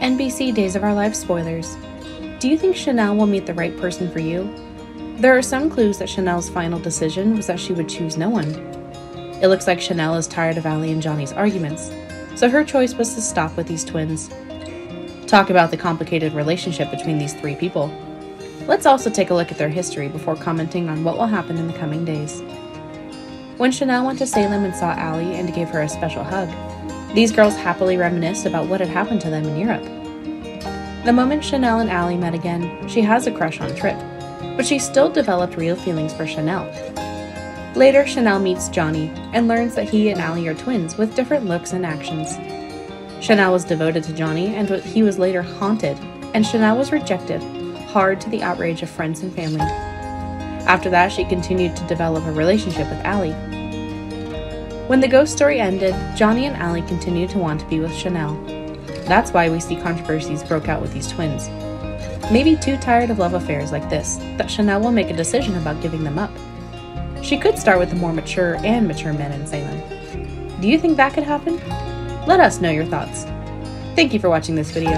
NBC Days of Our Lives spoilers. Do you think Chanel will meet the right person for you? There are some clues that Chanel's final decision was that she would choose no one. It looks like Chanel is tired of Allie and Johnny's arguments, so her choice was to stop with these twins. Talk about the complicated relationship between these three people. Let's also take a look at their history before commenting on what will happen in the coming days. When Chanel went to Salem and saw Allie and gave her a special hug, these girls happily reminisced about what had happened to them in Europe. The moment Chanel and Allie met again, she has a crush on Trip, but she still developed real feelings for Chanel. Later, Chanel meets Johnny and learns that he and Allie are twins with different looks and actions. Chanel was devoted to Johnny, and he was later haunted, and Chanel was rejected, hard to the outrage of friends and family. After that, she continued to develop a relationship with Allie. When the ghost story ended, Johnny and Allie continued to want to be with Chanel. That's why we see controversies broke out with these twins. Maybe too tired of love affairs like this, that Chanel will make a decision about giving them up. She could start with the more mature and mature men in Salem. Do you think that could happen? Let us know your thoughts. Thank you for watching this video.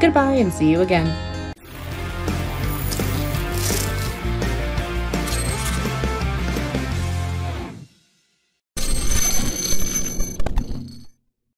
Goodbye and see you again.